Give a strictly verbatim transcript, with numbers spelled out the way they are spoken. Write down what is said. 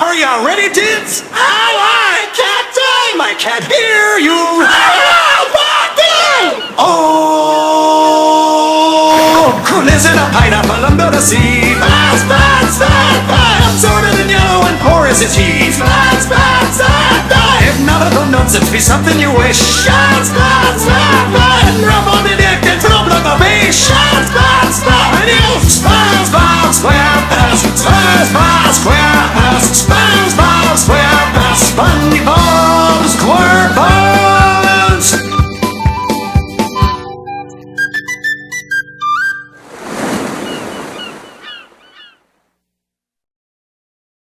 Are y'all ready, dudes? Oh, I can't die. I can't hear you. Oh, who lives in a pineapple under the sea? Fast, fast, fast, fast. Sorter than yellow and poor as his cheese. Fast, fast, fast, fast. If nautical nonsense be something you wish. Fast, fast, fast, fast.